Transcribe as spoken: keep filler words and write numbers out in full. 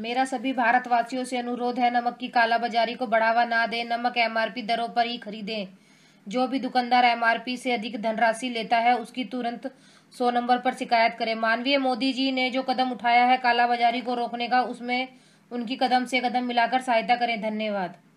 मेरा सभी भारतवासियों से अनुरोध है, नमक की कालाबाजारी को बढ़ावा ना दें, नमक एमआरपी दरों पर ही खरीदें। जो भी दुकानदार एमआरपी से अधिक धनराशि लेता है उसकी तुरंत सौ नंबर पर शिकायत करें। माननीय मोदी जी ने जो कदम उठाया है कालाबाजारी को रोकने का, उसमें उनकी कदम से कदम मिलाकर सहायता करें। धन्यवाद।